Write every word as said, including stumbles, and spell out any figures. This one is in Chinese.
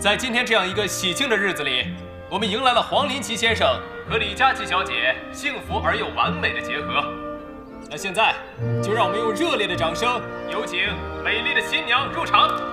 在今天这样一个喜庆的日子里，我们迎来了黄林奇先生和李佳琦小姐幸福而又完美的结合。那现在，就让我们用热烈的掌声，有请美丽的新娘入场。